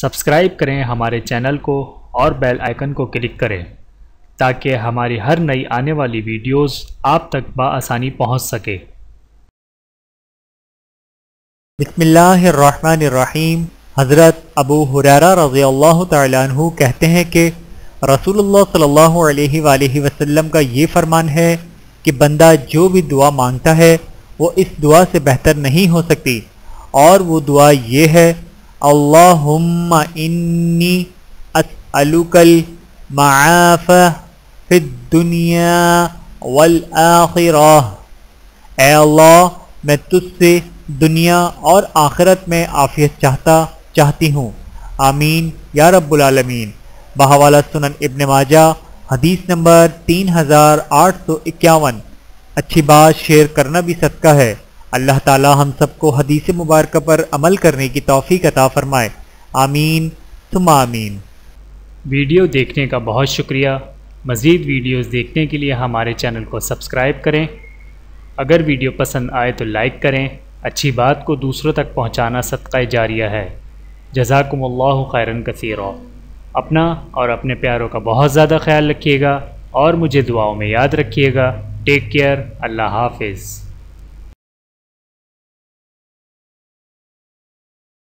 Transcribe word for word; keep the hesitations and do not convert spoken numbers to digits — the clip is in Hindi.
सब्सक्राइब करें हमारे चैनल को और बेल आइकन को क्लिक करें ताकि हमारी हर नई आने वाली वीडियोस आप तक बआसानी पहुंच सके। बिस्मिल्लाहिर्रहमानिर्रहीम। हज़रत अबू हुरैरा रज़ियल्लाहु तआला अन्हु कहते हैं कि रसूलुल्लाह सल्लल्लाहु अलैहि वसल्लम का ये फरमान है कि बंदा जो भी दुआ मांगता है वो इस दुआ से बेहतर नहीं हो सकती, और वो दुआ ये है, अल्लाहुम्मा इन्नी अस्अलुकल माआफा फिद दुनिया वल आखिरा। ऐ अल्लाह, मैं तुझसे दुनिया और आखिरत में आफियत चाहता चाहती हूँ। आमीन या रब्बुल आलमीन। बहवाला सुनन इब्न माजा हदीस नंबर तीन हज़ार आठ सौ इक्यावन। अच्छी बात शेयर करना भी सदका है। अल्लाह ताला हम सबको हदीस मुबारक पर अमल करने की तौफीक अता फरमाए। आमीन सुम्मा आमीन। वीडियो देखने का बहुत शुक्रिया। मज़ीद वीडियोस देखने के लिए हमारे चैनल को सब्सक्राइब करें। अगर वीडियो पसंद आए तो लाइक करें। अच्छी बात को दूसरों तक पहुँचाना सदका जारिया है। जज़ाकुमुल्लाहु खैरन कसीरा। अपना और अपने प्यारों का बहुत ज़्यादा ख्याल रखिएगा और मुझे दुआओं में याद रखिएगा। Take care. अल्लाह हाफिज़।